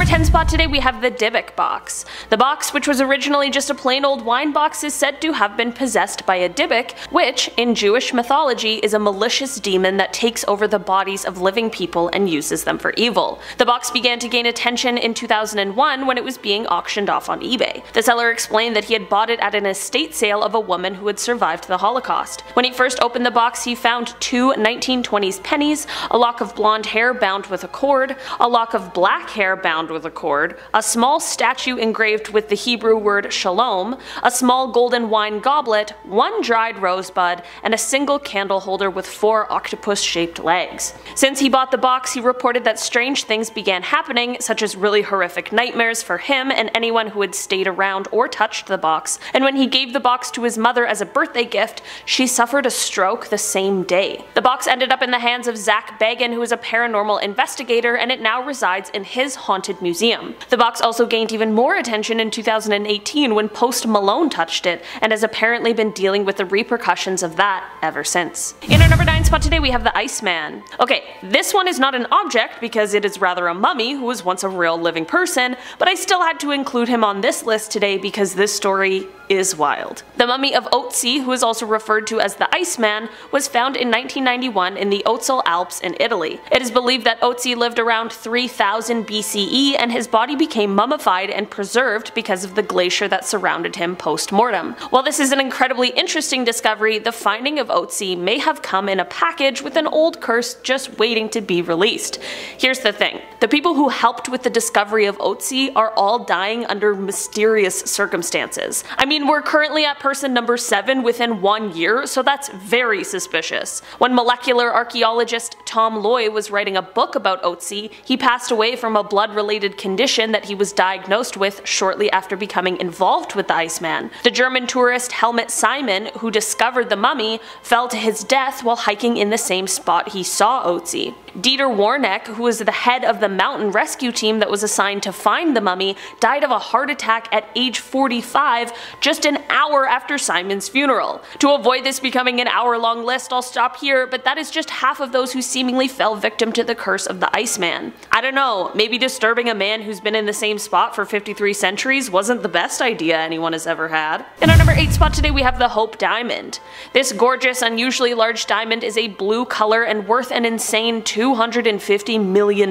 number 10 spot today we have the Dybbuk box. The box, which was originally just a plain old wine box, is said to have been possessed by a Dybbuk, which, in Jewish mythology, is a malicious demon that takes over the bodies of living people and uses them for evil. The box began to gain attention in 2001 when it was being auctioned off on eBay. The seller explained that he had bought it at an estate sale of a woman who had survived the Holocaust. When he first opened the box, he found two 1920s pennies, a lock of blonde hair bound with a cord, a lock of black hair bound with a cord, a small statue engraved with the Hebrew word shalom, a small golden wine goblet, one dried rosebud, and a single candle holder with four octopus-shaped legs. Since he bought the box, he reported that strange things began happening, such as really horrific nightmares for him and anyone who had stayed around or touched the box, and when he gave the box to his mother as a birthday gift, she suffered a stroke the same day. The box ended up in the hands of Zach Bagan, who is a paranormal investigator, and it now resides in his haunted museum. The box also gained even more attention in 2018 when Post Malone touched it, and has apparently been dealing with the repercussions of that ever since. In our number 9 spot today we have the Iceman. Okay, this one is not an object because it is rather a mummy who was once a real living person, but I still had to include him on this list today because this story is wild. The mummy of Ötzi, who is also referred to as the Iceman, was found in 1991 in the Ötztal Alps in Italy. It is believed that Ötzi lived around 3000 BCE and his body became mummified and preserved because of the glacier that surrounded him post-mortem. While this is an incredibly interesting discovery, the finding of Ötzi may have come in a package with an old curse just waiting to be released. Here's the thing, the people who helped with the discovery of Ötzi are all dying under mysterious circumstances. I mean, we're currently at person number 7 within 1 year, so that's very suspicious. When molecular archaeologist Tom Loy was writing a book about Ötzi, he passed away from a blood-related condition that he was diagnosed with shortly after becoming involved with the Iceman. The German tourist Helmut Simon, who discovered the mummy, fell to his death while hiking in the same spot he saw Ötzi. Dieter Warneck, who was the head of the mountain rescue team that was assigned to find the mummy, died of a heart attack at age 45, just an hour after Simon's funeral. To avoid this becoming an hour-long list, I'll stop here, but that is just half of those who seemingly fell victim to the curse of the Iceman. I don't know, maybe disturbing a man who's been in the same spot for 53 centuries wasn't the best idea anyone has ever had. In our number 8 spot today we have the Hope Diamond. This gorgeous, unusually large diamond is a blue color and worth an insane $250 million.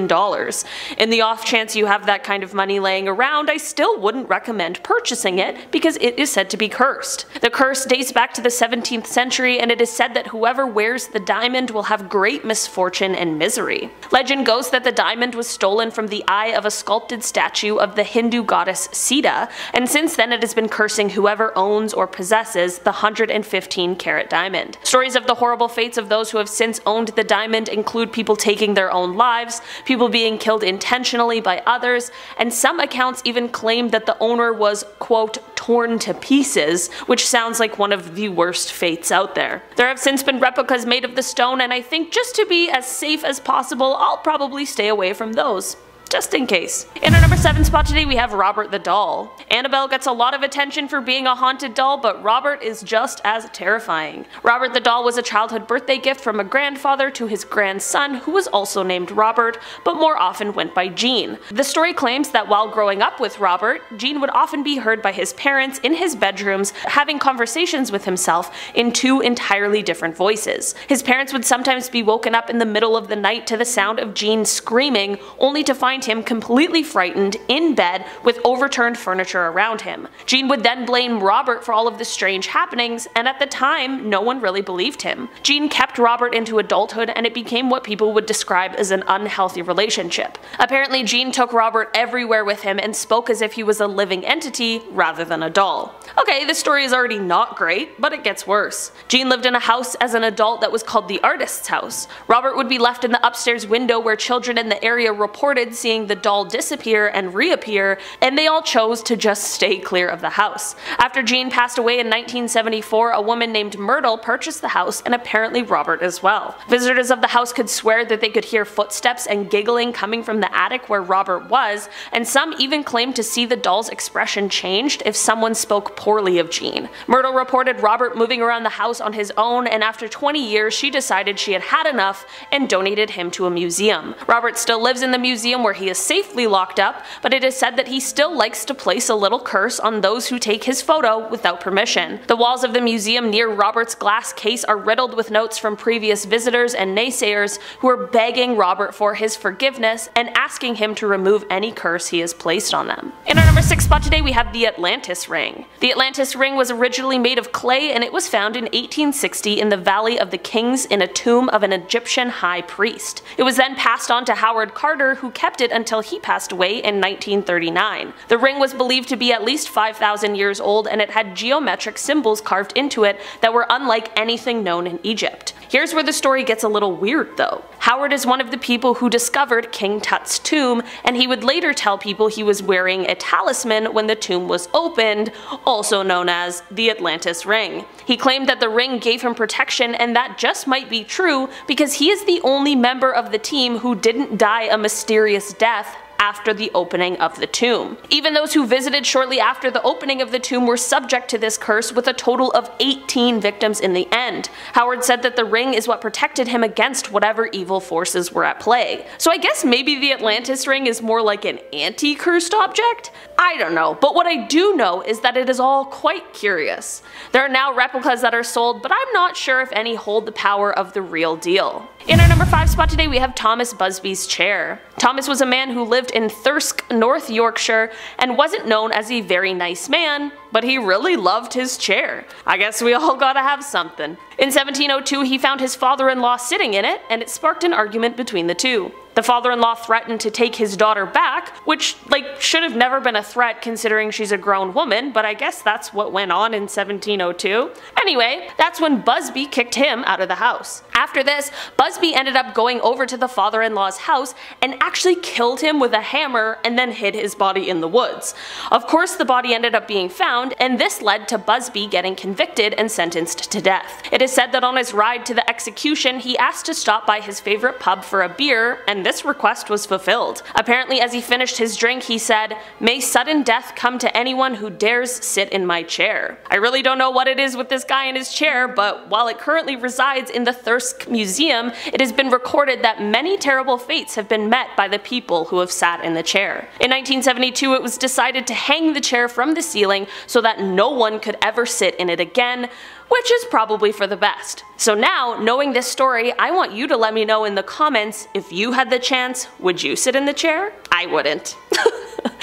In the off chance you have that kind of money laying around, I still wouldn't recommend purchasing it because it is said to be cursed. The curse dates back to the 17th century, and it is said that whoever wears the diamond will have great misfortune and misery. Legend goes that the diamond was stolen from the eye of a sculpted statue of the Hindu goddess Sita, and since then it has been cursing whoever owns or possesses the 115-carat diamond. Stories of the horrible fates of those who have since owned the diamond include people taking their own lives, people being killed intentionally by others, and some accounts even claim that the owner was, quote, torn to pieces, which sounds like one of the worst fates out there. There have since been replicas made of the stone, and I think just to be as safe as possible, I'll probably stay away from those. Just in case. In our number 7 spot today we have Robert the Doll. Annabelle gets a lot of attention for being a haunted doll, but Robert is just as terrifying. Robert the Doll was a childhood birthday gift from a grandfather to his grandson, who was also named Robert, but more often went by Gene. The story claims that while growing up with Robert, Gene would often be heard by his parents in his bedrooms having conversations with himself in two entirely different voices. His parents would sometimes be woken up in the middle of the night to the sound of Gene screaming, only to find him completely frightened, in bed, with overturned furniture around him. Gene would then blame Robert for all of the strange happenings, and at the time, no one really believed him. Gene kept Robert into adulthood, and it became what people would describe as an unhealthy relationship. Apparently, Gene took Robert everywhere with him and spoke as if he was a living entity rather than a doll. Okay, this story is already not great, but it gets worse. Gene lived in a house as an adult that was called the Artist's House. Robert would be left in the upstairs window where children in the area reported seeing the doll disappear and reappear, and they all chose to just stay clear of the house. After Gene passed away in 1974, a woman named Myrtle purchased the house, and apparently Robert as well. Visitors of the house could swear that they could hear footsteps and giggling coming from the attic where Robert was, and some even claimed to see the doll's expression changed if someone spoke poorly of Gene. Myrtle reported Robert moving around the house on his own, and after 20 years she decided she had had enough and donated him to a museum. Robert still lives in the museum where he is safely locked up, but it is said that he still likes to place a little curse on those who take his photo without permission. The walls of the museum near Robert's glass case are riddled with notes from previous visitors and naysayers who are begging Robert for his forgiveness and asking him to remove any curse he has placed on them. In our number 6 spot today we have the Atlantis Ring. The Atlantis Ring was originally made of clay and it was found in 1860 in the Valley of the Kings in a tomb of an Egyptian high priest. It was then passed on to Howard Carter, who kept it until he passed away in 1939. The ring was believed to be at least 5,000 years old and it had geometric symbols carved into it that were unlike anything known in Egypt. Here's where the story gets a little weird though. Howard is one of the people who discovered King Tut's tomb, and he would later tell people he was wearing a talisman when the tomb was opened, also known as the Atlantis Ring. He claimed that the ring gave him protection, and that just might be true because he is the only member of the team who didn't die a mysterious death after the opening of the tomb. Even those who visited shortly after the opening of the tomb were subject to this curse, with a total of 18 victims in the end. Howard said that the ring is what protected him against whatever evil forces were at play. So I guess maybe the Atlantis Ring is more like an anti-cursed object? I don't know, but what I do know is that it is all quite curious. There are now replicas that are sold, but I'm not sure if any hold the power of the real deal. In our number 5 spot today we have Thomas Busby's chair. Thomas was a man who lived in Thirsk, North Yorkshire, and wasn't known as a very nice man, but he really loved his chair. I guess we all gotta have something. In 1702 he found his father-in-law sitting in it, and it sparked an argument between the two. The father-in-law threatened to take his daughter back, which, should have never been a threat considering she's a grown woman, but I guess that's what went on in 1702. Anyway, that's when Busby kicked him out of the house. After this, Busby ended up going over to the father-in-law's house and actually killed him with a hammer and then hid his body in the woods. Of course, the body ended up being found, and this led to Busby getting convicted and sentenced to death. It is said that on his ride to the execution, he asked to stop by his favorite pub for a beer, and this request was fulfilled. Apparently, as he finished his drink, he said, "May sudden death come to anyone who dares sit in my chair." I really don't know what it is with this guy in his chair, but while it currently resides in the Thirsk Museum, it has been recorded that many terrible fates have been met by the people who have sat in the chair. In 1972, it was decided to hang the chair from the ceiling so that no one could ever sit in it again, which is probably for the best. So now, knowing this story, I want you to let me know in the comments, if you had the chance, would you sit in the chair? I wouldn't.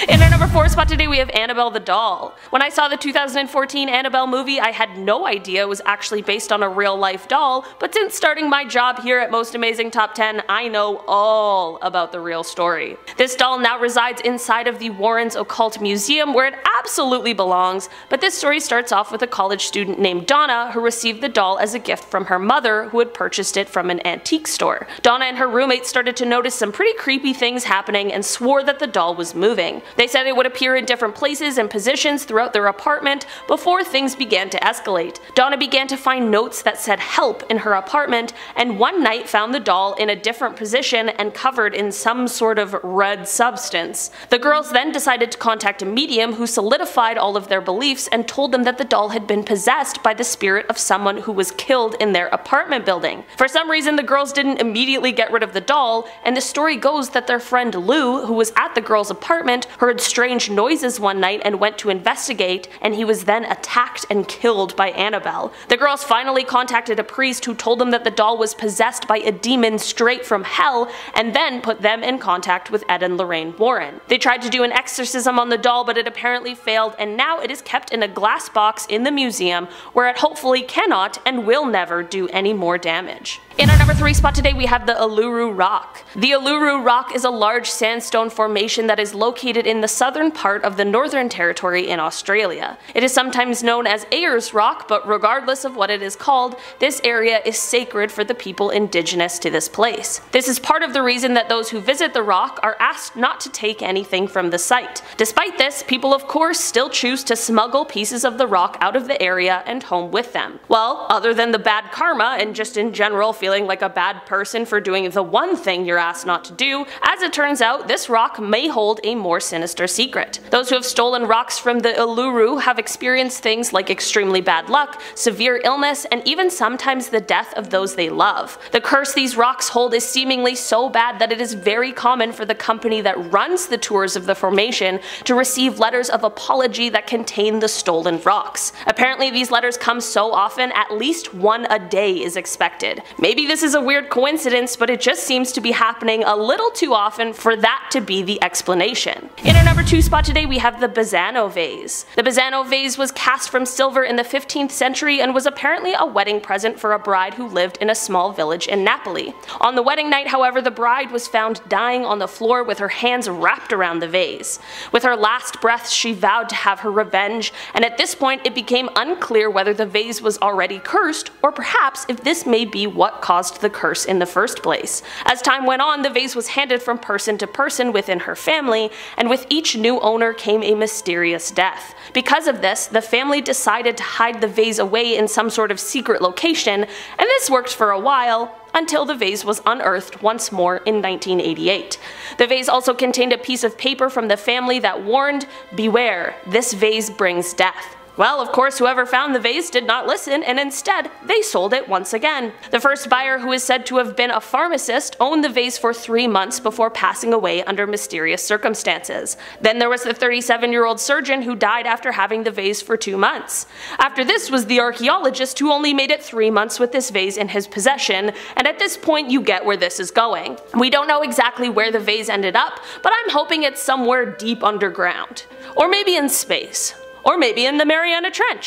In our number 4 spot today we have Annabelle the Doll. When I saw the 2014 Annabelle movie, I had no idea it was actually based on a real life doll, but since starting my job here at Most Amazing Top 10, I know all about the real story. This doll now resides inside of the Warren's Occult Museum, where it absolutely belongs, but this story starts off with a college student named Donna who received the doll as a gift from her mother, who had purchased it from an antique store. Donna and her roommate started to notice some pretty creepy things happening and swore that the doll was moving. They said it would appear in different places and positions throughout their apartment before things began to escalate. Donna began to find notes that said help in her apartment, and one night found the doll in a different position and covered in some sort of red substance. The girls then decided to contact a medium who solidified all of their beliefs and told them that the doll had been possessed by the spirit of someone who was killed in their apartment building. For some reason, the girls didn't immediately get rid of the doll, and the story goes that their friend Lou, who was at the girls' apartment, heard strange noises one night and went to investigate, and he was then attacked and killed by Annabelle. The girls finally contacted a priest who told them that the doll was possessed by a demon straight from hell, and then put them in contact with Ed and Lorraine Warren. They tried to do an exorcism on the doll, but it apparently failed, and now it is kept in a glass box in the museum, where it hopefully cannot and will never do any more damage. In our number 3 spot today we have the Uluru Rock. The Uluru Rock is a large sandstone formation that is located in the southern part of the Northern Territory in Australia. It is sometimes known as Ayers Rock, but regardless of what it is called, this area is sacred for the people indigenous to this place. This is part of the reason that those who visit the rock are asked not to take anything from the site. Despite this, people of course still choose to smuggle pieces of the rock out of the area and home with them. Well, other than the bad karma and just in general feeling feeling like a bad person for doing the one thing you're asked not to do, as it turns out, this rock may hold a more sinister secret. Those who have stolen rocks from the Uluru have experienced things like extremely bad luck, severe illness, and even sometimes the death of those they love. The curse these rocks hold is seemingly so bad that it is very common for the company that runs the tours of the formation to receive letters of apology that contain the stolen rocks. Apparently these letters come so often, at least one a day is expected. Maybe this is a weird coincidence, but it just seems to be happening a little too often for that to be the explanation. In our number 2 spot today we have the Bizzano vase. The Bizzano vase was cast from silver in the 15th century and was apparently a wedding present for a bride who lived in a small village in Napoli. On the wedding night, however, the bride was found dying on the floor with her hands wrapped around the vase. With her last breath, she vowed to have her revenge, and at this point it became unclear whether the vase was already cursed or perhaps if this may be what caused the curse in the first place. As time went on, the vase was handed from person to person within her family, and with each new owner came a mysterious death. Because of this, the family decided to hide the vase away in some sort of secret location, and this worked for a while, until the vase was unearthed once more in 1988. The vase also contained a piece of paper from the family that warned, "Beware, this vase brings death." Well, of course, whoever found the vase did not listen, and instead, they sold it once again. The first buyer, who is said to have been a pharmacist, owned the vase for 3 months before passing away under mysterious circumstances. Then there was the 37-year-old surgeon who died after having the vase for 2 months. After this was the archaeologist who only made it 3 months with this vase in his possession, and at this point you get where this is going. We don't know exactly where the vase ended up, but I'm hoping it's somewhere deep underground. Or maybe in space. Or maybe in the Mariana Trench.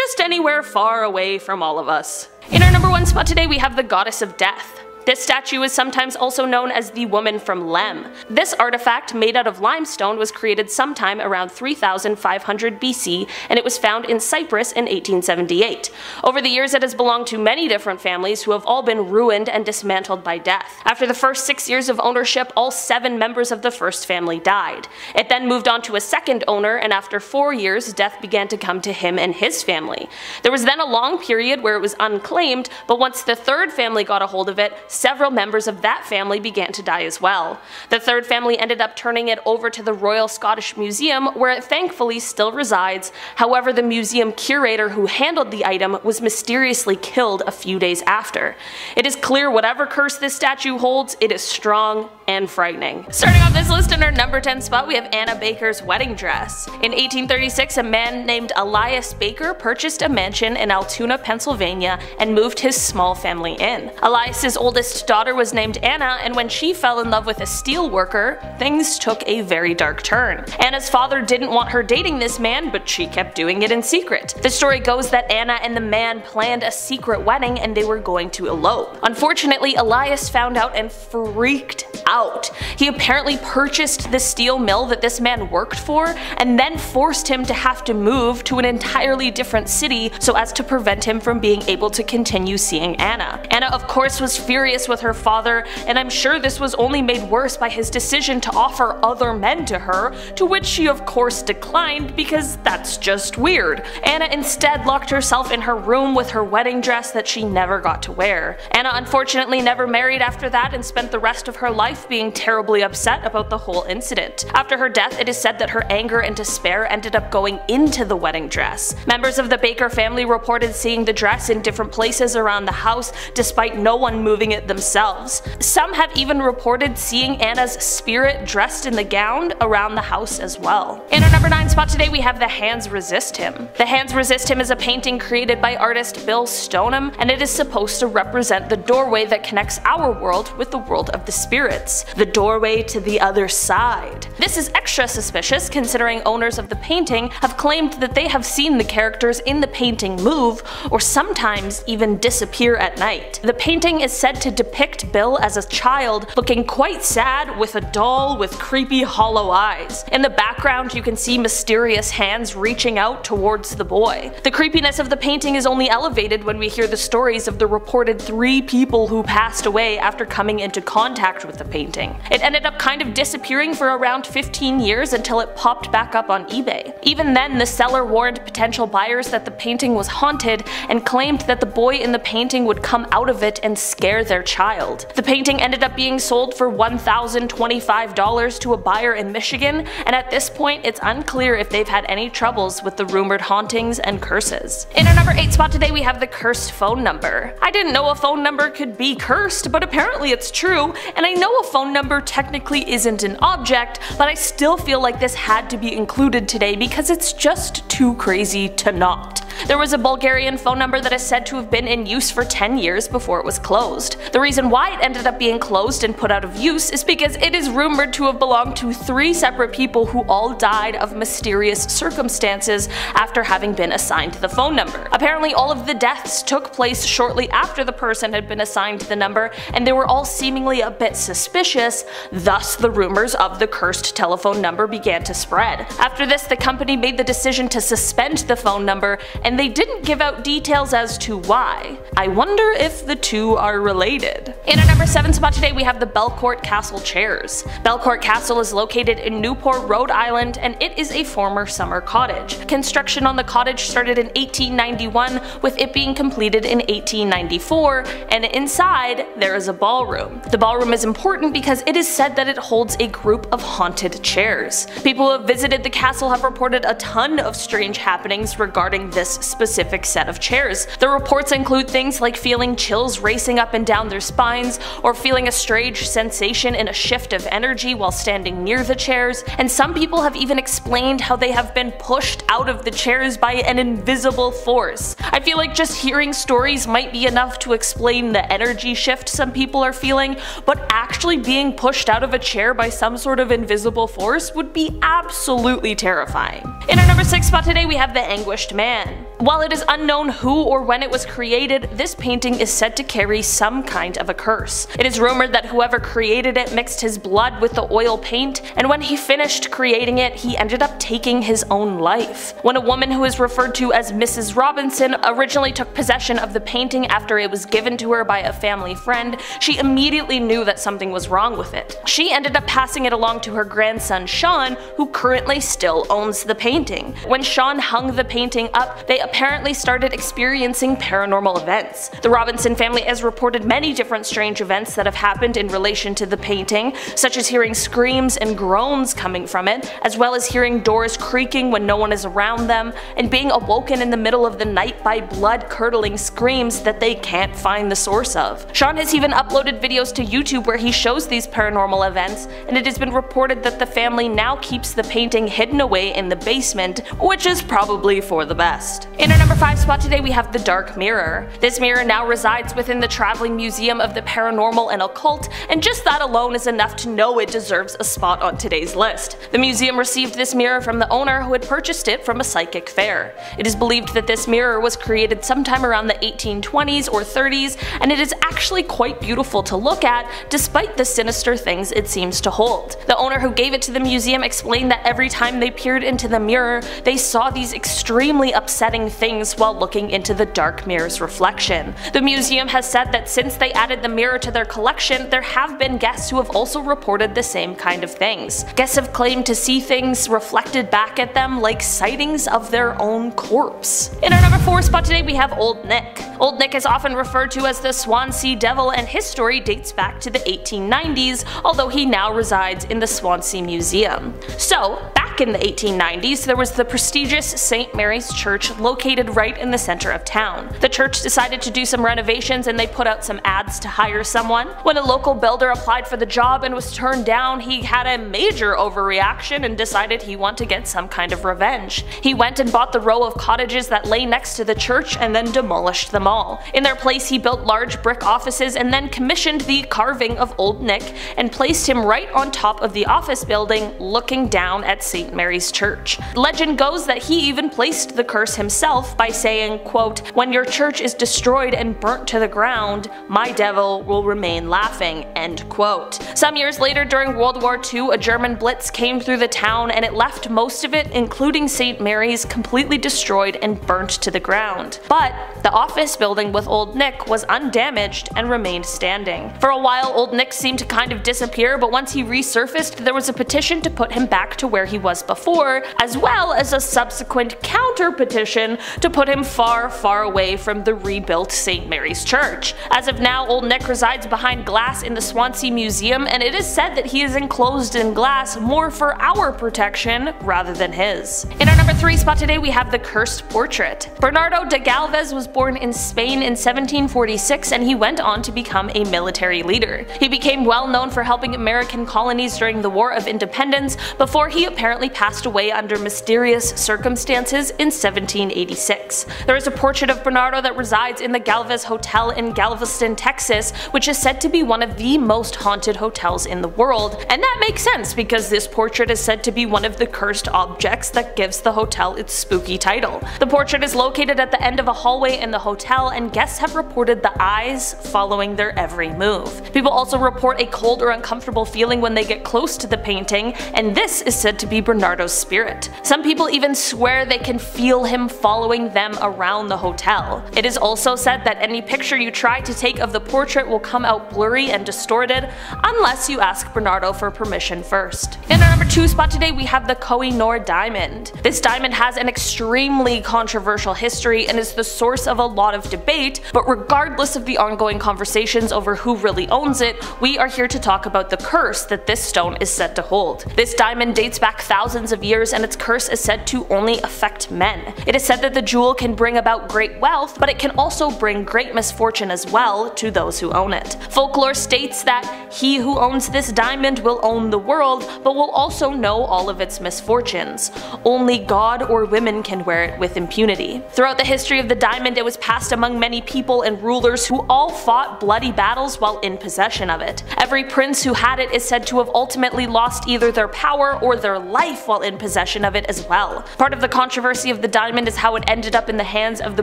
Just anywhere far away from all of us. In our number 1 spot today we have the Goddess of Death. This statue is sometimes also known as the Woman from Lem. This artifact, made out of limestone, was created sometime around 3500 BC, and it was found in Cyprus in 1878. Over the years it has belonged to many different families who have all been ruined and dismantled by death. After the first 6 years of ownership, all 7 members of the first family died. It then moved on to a second owner, and after 4 years death began to come to him and his family. There was then a long period where it was unclaimed, but once the third family got a hold of it, several members of that family began to die as well. The third family ended up turning it over to the Royal Scottish Museum, where it thankfully still resides. However, the museum curator who handled the item was mysteriously killed a few days after. It is clear whatever curse this statue holds, it is strong and frightening. Starting off this list in our number 10 spot, we have Anna Baker's wedding dress. In 1836, a man named Elias Baker purchased a mansion in Altoona, Pennsylvania, and moved his small family in. Elias's oldest daughter was named Anna, and when she fell in love with a steel worker, things took a very dark turn. Anna's father didn't want her dating this man, but she kept doing it in secret. The story goes that Anna and the man planned a secret wedding and they were going to elope. Unfortunately, Elias found out and freaked out. He apparently purchased the steel mill that this man worked for, and then forced him to have to move to an entirely different city so as to prevent him from being able to continue seeing Anna. Anna, of course, was furious with her father, and I'm sure this was only made worse by his decision to offer other men to her, to which she of course declined because that's just weird. Anna instead locked herself in her room with her wedding dress that she never got to wear. Anna unfortunately never married after that and spent the rest of her life being terribly upset about the whole incident. After her death, it is said that her anger and despair ended up going into the wedding dress. Members of the Baker family reported seeing the dress in different places around the house, despite no one moving it themselves. Some have even reported seeing Anna's spirit dressed in the gown around the house as well. In our number 9 spot today we have The Hands Resist Him. The Hands Resist Him is a painting created by artist Bill Stoneham, and it is supposed to represent the doorway that connects our world with the world of the spirits. The doorway to the other side. This is extra suspicious considering owners of the painting have claimed that they have seen the characters in the painting move, or sometimes even disappear at night. The painting is said to depict Bill as a child, looking quite sad, with a doll with creepy hollow eyes. In the background you can see mysterious hands reaching out towards the boy. The creepiness of the painting is only elevated when we hear the stories of the reported 3 people who passed away after coming into contact with the painting. It ended up kind of disappearing for around 15 years until it popped back up on eBay. Even then, the seller warned potential buyers that the painting was haunted and claimed that the boy in the painting would come out of it and scare their child. The painting ended up being sold for $1,025 to a buyer in Michigan, and at this point it's unclear if they've had any troubles with the rumored hauntings and curses. In our number 8 spot today we have the cursed phone number. I didn't know a phone number could be cursed, but apparently it's true, and I know a phone number technically isn't an object, but I still feel like this had to be included today because it's just too crazy to not. There was a Bulgarian phone number that is said to have been in use for 10 years before it was closed. The reason why it ended up being closed and put out of use is because it is rumored to have belonged to 3 separate people who all died of mysterious circumstances after having been assigned the phone number. Apparently all of the deaths took place shortly after the person had been assigned the number, and they were all seemingly a bit suspicious, thus the rumors of the cursed telephone number began to spread. After this, the company made the decision to suspend the phone number, and they didn't give out details as to why. I wonder if the two are related. In our number 7 spot today we have the Belcourt Castle chairs. Belcourt Castle is located in Newport, Rhode Island, and it is a former summer cottage. Construction on the cottage started in 1891, with it being completed in 1894, and inside there is a ballroom. The ballroom is important because it is said that it holds a group of haunted chairs. People who have visited the castle have reported a ton of strange happenings regarding this specific set of chairs. The reports include things like feeling chills racing up and down their spines, or feeling a strange sensation in a shift of energy while standing near the chairs, and some people have even explained how they have been pushed out of the chairs by an invisible force. I feel like just hearing stories might be enough to explain the energy shift some people are feeling, but actually being pushed out of a chair by some sort of invisible force would be absolutely terrifying. In our number 6 spot today we have the Anguished Man. While it is unknown who or when it was created, this painting is said to carry some kind of a curse. It is rumored that whoever created it mixed his blood with the oil paint, and when he finished creating it, he ended up taking his own life. When a woman who is referred to as Mrs. Robinson originally took possession of the painting after it was given to her by a family friend, she immediately knew that something was wrong with it. She ended up passing it along to her grandson Sean, who currently still owns the painting. When Sean hung the painting up, they apparently started experiencing paranormal events. The Robinson family has reported many different strange events that have happened in relation to the painting, such as hearing screams and groans coming from it, as well as hearing doors creaking when no one is around them, and being awoken in the middle of the night by blood-curdling screams that they can't find the source of. Sean has even uploaded videos to YouTube where he shows these paranormal events, and it has been reported that the family now keeps the painting hidden away in the basement, which is probably for the best. In our number 5 spot today we have the Dark Mirror. This mirror now resides within the Traveling Museum of the Paranormal and Occult, and just that alone is enough to know it deserves a spot on today's list. The museum received this mirror from the owner, who had purchased it from a psychic fair. It is believed that this mirror was created sometime around the 1820s or 30s, and it is actually quite beautiful to look at, despite the sinister things it seems to hold. The owner who gave it to the museum explained that every time they peered into the mirror, they saw these extremely upsetting things while looking into the dark mirror's reflection. The museum has said that since they added the mirror to their collection, there have been guests who have also reported the same kind of things. Guests have claimed to see things reflected back at them, like sightings of their own corpse. In our number 4 spot today we have Old Nick. Old Nick is often referred to as the Swansea Devil, and his story dates back to the 1890s, although he now resides in the Swansea Museum. So, back in the 1890s, there was the prestigious St. Mary's Church located right in the center of town. The church decided to do some renovations, and they put out some ads to hire someone. When a local builder applied for the job and was turned down, he had a major overreaction and decided he wanted to get some kind of revenge. He went and bought the row of cottages that lay next to the church and then demolished them all. In their place he built large brick offices and then commissioned the carving of Old Nick and placed him right on top of the office building looking down at St. Mary's Church. Legend goes that he even placed the curse himself himself by saying, quote, "When your church is destroyed and burnt to the ground, my devil will remain laughing," end quote. Some years later, during World War II, a German blitz came through the town and it left most of it, including St. Mary's, completely destroyed and burnt to the ground. But the office building with Old Nick was undamaged and remained standing. For a while, Old Nick seemed to kind of disappear, but once he resurfaced, there was a petition to put him back to where he was before, as well as a subsequent counter petition to put him far, far away from the rebuilt St. Mary's Church. As of now, Old Nick resides behind glass in the Swansea Museum, and it is said that he is enclosed in glass more for our protection rather than his. In our number 3 spot today, we have the Cursed Portrait. Bernardo de Galvez was born in Spain in 1746, and he went on to become a military leader. He became well known for helping American colonies during the War of Independence before he apparently passed away under mysterious circumstances in 1786. There is a portrait of Bernardo that resides in the Galvez Hotel in Galveston, Texas, which is said to be one of the most haunted hotels in the world, and that makes sense because this portrait is said to be one of the cursed objects that gives the hotel its spooky title. The portrait is located at the end of a hallway in the hotel, and guests have reported the eyes following their every move. People also report a cold or uncomfortable feeling when they get close to the painting, and this is said to be Bernardo's spirit. Some people even swear they can feel him following them around the hotel. It is also said that any picture you try to take of the portrait will come out blurry and distorted unless you ask Bernardo for permission first. In our number 2 spot today, we have the Kohinoor diamond. This diamond has an extremely controversial history and is the source of a lot of debate, but regardless of the ongoing conversations over who really owns it, we are here to talk about the curse that this stone is said to hold. This diamond dates back thousands of years, and its curse is said to only affect men. It is said that the jewel can bring about great wealth, but it can also bring great misfortune as well to those who own it. Folklore states that he who owns this diamond will own the world, but will also know all of its misfortunes. Only God or women can wear it with impunity. Throughout the history of the diamond, it was passed among many people and rulers who all fought bloody battles while in possession of it. Every prince who had it is said to have ultimately lost either their power or their life while in possession of it as well. Part of the controversy of the diamond is how it ended up in the hands of the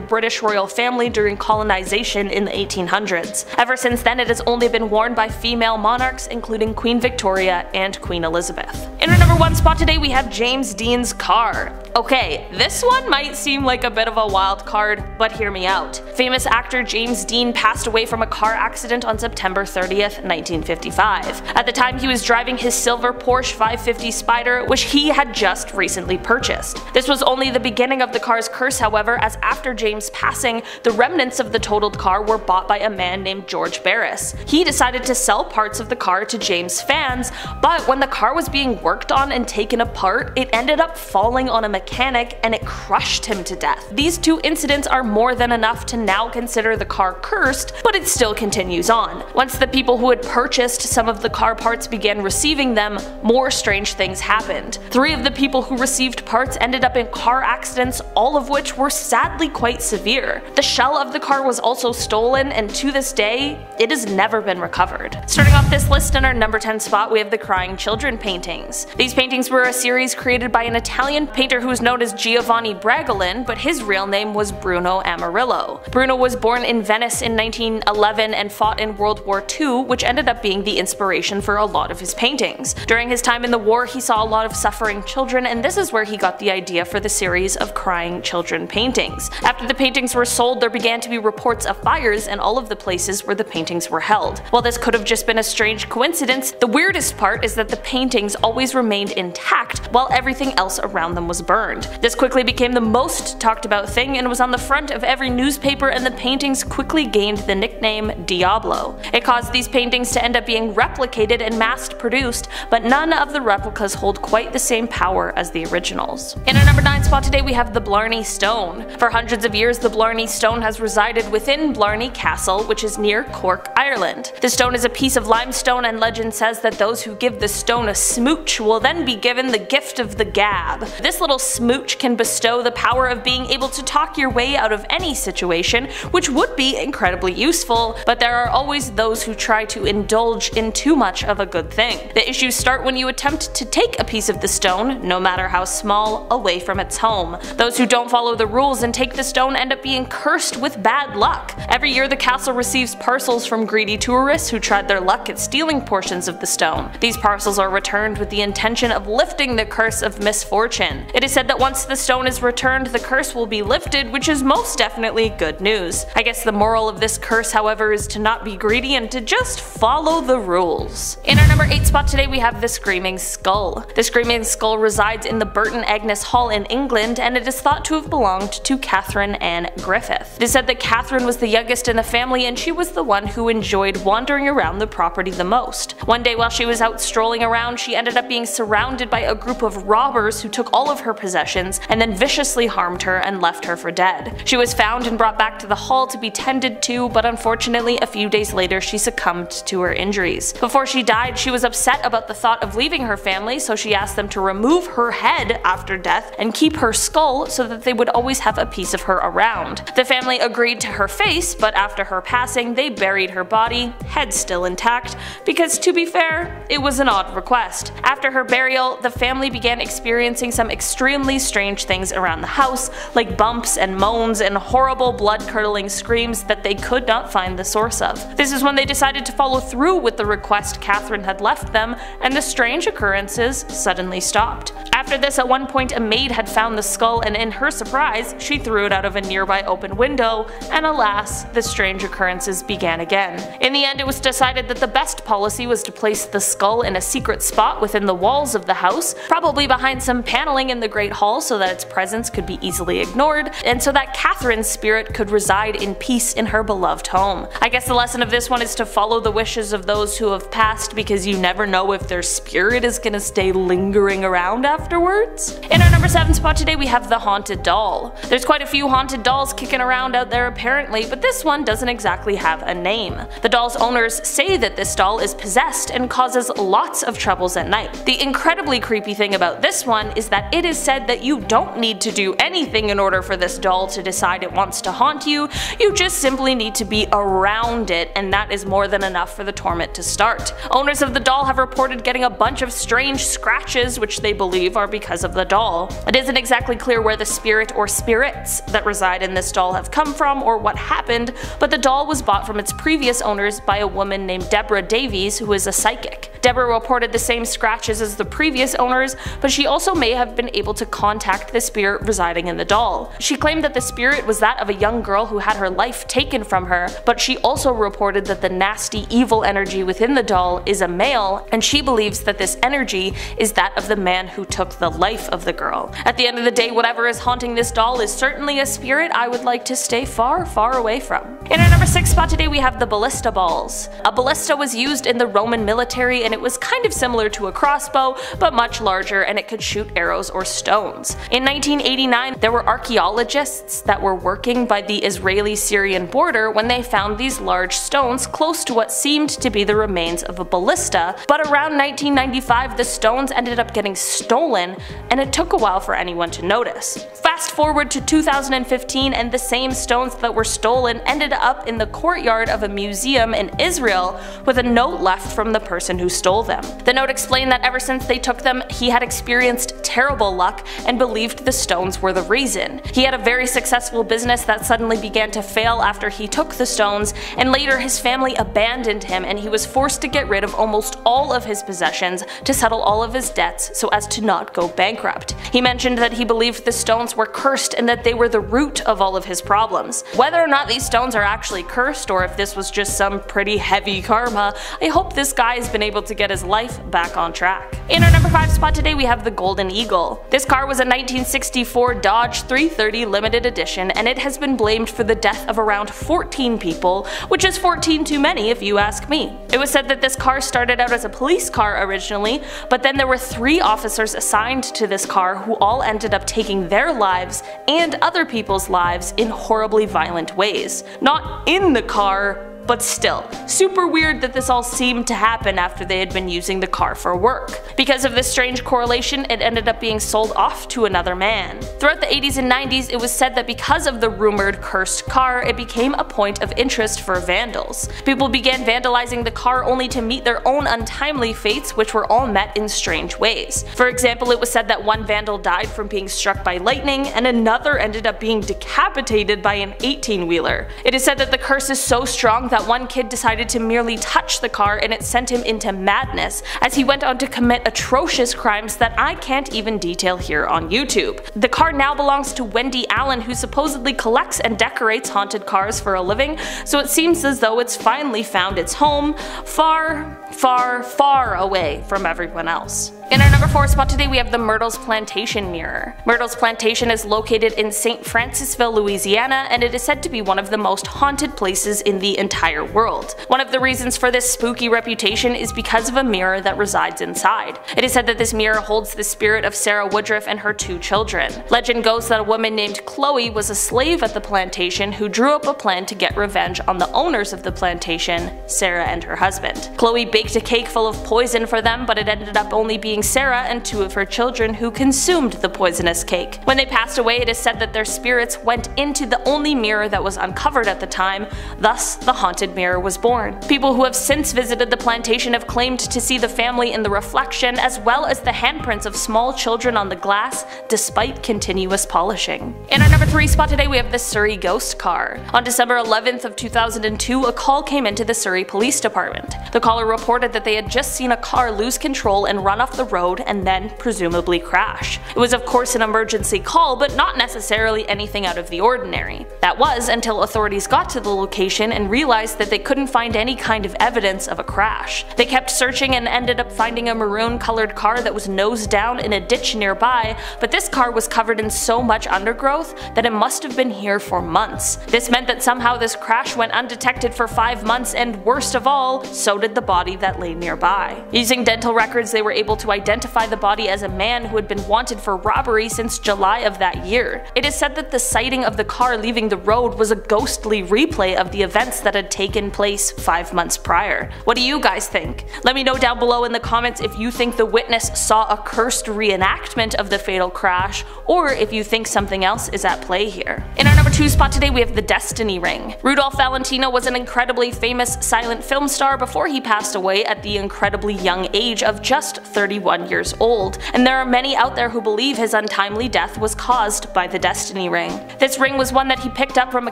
British royal family during colonization in the 1800s. Ever since then, it has only been worn by female monarchs, including Queen Victoria and Queen Elizabeth. In our number 1 spot today, we have James Dean's car. Okay, this one might seem like a bit of a wild card, but hear me out. Famous actor James Dean passed away from a car accident on September 30th, 1955. At the time, he was driving his silver Porsche 550 Spyder, which he had just recently purchased. This was only the beginning of the car's curse, however, as after James' passing, the remnants of the totaled car were bought by a man named George Barris. He decided to sell parts of the car to James' fans, but when the car was being worked on and taken apart, it ended up falling on a mechanic and it crushed him to death. These two incidents are more than enough to now consider the car cursed, but it still continues on. Once the people who had purchased some of the car parts began receiving them, more strange things happened. 3 of the people who received parts ended up in car accidents, all of which were sadly quite severe. The shell of the car was also stolen, and to this day, it has never been recovered. Starting off this list in our number 10 spot, we have the Crying Children paintings. These paintings were a series created by an Italian painter who was known as Giovanni Bragolin, but his real name was Bruno Amarillo. Bruno was born in Venice in 1911 and fought in World War II, which ended up being the inspiration for a lot of his paintings. During his time in the war, he saw a lot of suffering children, and this is where he got the idea for the series of Crying Children paintings. After the paintings were sold, there began to be reports of fires in all of the places where the paintings were held. While this could have just been a strange coincidence, the weirdest part is that the paintings always remained intact, while everything else around them was burned. This quickly became the most talked about thing and was on the front of every newspaper, and the paintings quickly gained the nickname Diablo. It caused these paintings to end up being replicated and mass-produced, but none of the replicas hold quite the same power as the originals. In our number 9 spot today, we have the Blarney Stone. For hundreds of years, the Blarney Stone has resided within Blarney Castle, which is near Cork, Ireland. Ireland. The stone is a piece of limestone, and legend says that those who give the stone a smooch will then be given the gift of the gab. This little smooch can bestow the power of being able to talk your way out of any situation, which would be incredibly useful, but there are always those who try to indulge in too much of a good thing. The issues start when you attempt to take a piece of the stone, no matter how small, away from its home. Those who don't follow the rules and take the stone end up being cursed with bad luck. Every year the castle receives parcels from greedy tourists who tried their luck at stealing portions of the stone. These parcels are returned with the intention of lifting the curse of misfortune. It is said that once the stone is returned, the curse will be lifted, which is most definitely good news. I guess the moral of this curse, however, is to not be greedy and to just follow the rules. In our number 8 spot today we have the Screaming Skull. The Screaming Skull resides in the Burton Agnes Hall in England, and it is thought to have belonged to Catherine Anne Griffith. It is said that Catherine was the youngest in the family, and she was the one who enjoyed wandering around the property the most. One day while she was out strolling around, she ended up being surrounded by a group of robbers who took all of her possessions and then viciously harmed her and left her for dead. She was found and brought back to the hall to be tended to, but unfortunately a few days later she succumbed to her injuries. Before she died, she was upset about the thought of leaving her family, so she asked them to remove her head after death and keep her skull so that they would always have a piece of her around. The family agreed to her face, but after her passing they buried her body, head still intact, because to be fair, it was an odd request. After her burial, the family began experiencing some extremely strange things around the house, like bumps and moans and horrible blood-curdling screams that they could not find the source of. This is when they decided to follow through with the request Catherine had left them, and the strange occurrences suddenly stopped. After this, at one point a maid had found the skull, and in her surprise, she threw it out of a nearby open window, and alas, the strange occurrences began again. In the end, it was decided that the best policy was to place the skull in a secret spot within the walls of the house, probably behind some paneling in the Great Hall so that its presence could be easily ignored, and so that Catherine's spirit could reside in peace in her beloved home. I guess the lesson of this one is to follow the wishes of those who have passed, because you never know if their spirit is gonna stay lingering around afterwards. In our number 7 spot today we have the Haunted Doll. There's quite a few haunted dolls kicking around out there apparently, but this one doesn't exactly have a name. The doll's owners say that this doll is possessed and causes lots of troubles at night. The incredibly creepy thing about this one is that it is said that you don't need to do anything in order for this doll to decide it wants to haunt you, you just simply need to be around it, and that is more than enough for the torment to start. Owners of the doll have reported getting a bunch of strange scratches which they believe are because of the doll. It isn't exactly clear where the spirit or spirits that reside in this doll have come from or what happened, but the doll was bought from its previous owners by a woman named Deborah Davies, who is a psychic. Deborah reported the same scratches as the previous owners, but she also may have been able to contact the spirit residing in the doll. She claimed that the spirit was that of a young girl who had her life taken from her, but she also reported that the nasty, evil energy within the doll is a male, and she believes that this energy is that of the man who took the life of the girl. At the end of the day, whatever is haunting this doll is certainly a spirit I would like to stay far, far away from. In our number 6 spot today we have the ballista balls. A ballista was used in the Roman military, and it was kind of similar to a crossbow, but much larger, and it could shoot arrows or stones. In 1989, there were archaeologists that were working by the Israeli-Syrian border when they found these large stones close to what seemed to be the remains of a ballista, but around 1995 the stones ended up getting stolen, and it took a while for anyone to notice. Fast forward to 2015, and the same stones that were stolen ended up in the courtyard of a museum in Israel with a note left from the person who stole them. The note explained that ever since they took them, he had experienced terrible luck and believed the stones were the reason. He had a very successful business that suddenly began to fail after he took the stones, and later his family abandoned him and he was forced to get rid of almost all of his possessions to settle all of his debts so as to not go bankrupt. He mentioned that he believed the stones were cursed and that they were the root of all of his problems. Whether or not these stones are actually cursed, or if this was just some pretty heavy karma, I hope this guy has been able to get his life back on track. In our number 5 spot today we have the Golden Eagle. This car was a 1964 Dodge 330 limited edition, and it has been blamed for the death of around 14 people, which is 14 too many if you ask me. It was said that this car started out as a police car originally, but then there were 3 officers assigned to this car who all ended up taking their lives and other people's lives in horribly violent ways. Not in the car, But still, super weird that this all seemed to happen after they had been using the car for work. Because of this strange correlation, it ended up being sold off to another man. Throughout the 80s and 90s, it was said that because of the rumored cursed car, it became a point of interest for vandals. People began vandalizing the car only to meet their own untimely fates, which were all met in strange ways. For example, it was said that one vandal died from being struck by lightning, and another ended up being decapitated by an 18-wheeler. It is said that the curse is so strong that one kid decided to merely touch the car and it sent him into madness, as he went on to commit atrocious crimes that I can't even detail here on YouTube. The car now belongs to Wendy Allen, who supposedly collects and decorates haunted cars for a living, so it seems as though it's finally found its home, far, far, far away from everyone else. In our number 4 spot today, we have the Myrtle's Plantation Mirror. Myrtle's Plantation is located in St. Francisville, Louisiana, and it is said to be one of the most haunted places in the entire world. One of the reasons for this spooky reputation is because of a mirror that resides inside. It is said that this mirror holds the spirit of Sarah Woodruff and her 2 children. Legend goes that a woman named Chloe was a slave at the plantation who drew up a plan to get revenge on the owners of the plantation, Sarah and her husband. Chloe baked a cake full of poison for them, but it ended up only being Sarah and 2 of her children who consumed the poisonous cake. When they passed away, it is said that their spirits went into the only mirror that was uncovered at the time, thus the haunted mirror was born. People who have since visited the plantation have claimed to see the family in the reflection, as well as the handprints of small children on the glass, despite continuous polishing. In our number 3 spot today, we have the Surrey Ghost Car. On December 11th of 2002, a call came into the Surrey Police Department. The caller reported that they had just seen a car lose control and run off the road and then presumably crash. It was of course an emergency call, but not necessarily anything out of the ordinary. That was until authorities got to the location and realized that they couldn't find any kind of evidence of a crash. They kept searching and ended up finding a maroon colored car that was nose down in a ditch nearby, but this car was covered in so much undergrowth that it must have been here for months. This meant that somehow this crash went undetected for 5 months, and worst of all, so did the body that lay nearby. Using dental records, they were able to identify the body as a man who had been wanted for robbery since July of that year. It is said that the sighting of the car leaving the road was a ghostly replay of the events that had taken place 5 months prior. What do you guys think? Let me know down below in the comments if you think the witness saw a cursed reenactment of the fatal crash, or if you think something else is at play here. In our number 2 spot today, we have the Destiny Ring. Rudolph Valentino was an incredibly famous silent film star before he passed away at the incredibly young age of just 31 years old, and there are many out there who believe his untimely death was caused by the Destiny Ring. This ring was one that he picked up from a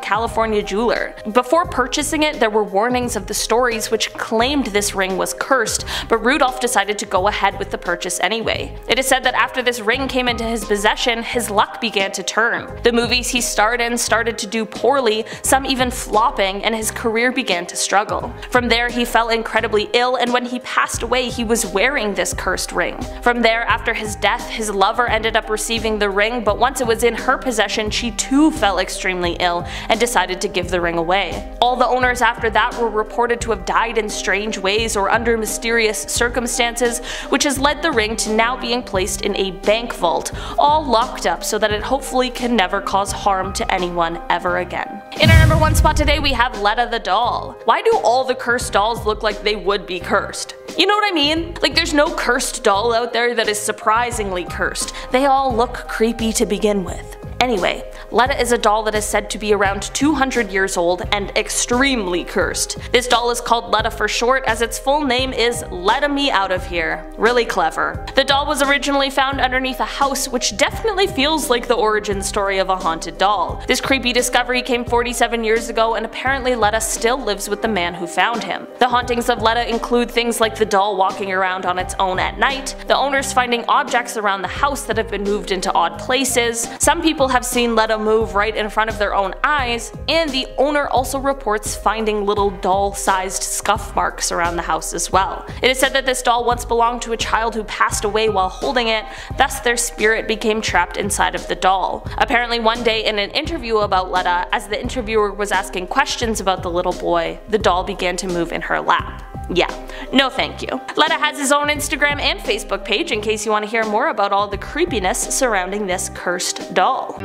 California jeweler. Before purchasing it, there were warnings of the stories which claimed this ring was cursed, but Rudolph decided to go ahead with the purchase anyway. It is said that after this ring came into his possession, his luck began to turn. The movies he starred in started to do poorly, some even flopping, and his career began to struggle. From there, he fell incredibly ill, and when he passed away, he was wearing this cursed ring. From there, after his death, his lover ended up receiving the ring, but once it was in her possession, she too fell extremely ill and decided to give the ring away. All the owners after that were reported to have died in strange ways or under mysterious circumstances, which has led the ring to now being placed in a bank vault, all locked up so that it hopefully can never cause harm to anyone ever again. In our number 1 spot today, we have Letta the Doll. Why do all the cursed dolls look like they would be cursed? You know what I mean? Like, there's no cursed doll out there that is surprisingly cursed. They all look creepy to begin with. Anyway, Letta is a doll that is said to be around 200 years old and extremely cursed. This doll is called Letta for short, as its full name is Letta Me Out of Here. Really clever. The doll was originally found underneath a house, which definitely feels like the origin story of a haunted doll. This creepy discovery came 47 years ago, and apparently Letta still lives with the man who found him. The hauntings of Letta include things like the doll walking around on its own at night, the owners finding objects around the house that have been moved into odd places, some people have seen Letta move right in front of their own eyes, and the owner also reports finding little doll-sized scuff marks around the house as well. It is said that this doll once belonged to a child who passed away while holding it, thus their spirit became trapped inside of the doll. Apparently one day in an interview about Letta, as the interviewer was asking questions about the little boy, the doll began to move in her lap. Yeah, no thank you. Letta has his own Instagram and Facebook page in case you want to hear more about all the creepiness surrounding this cursed doll.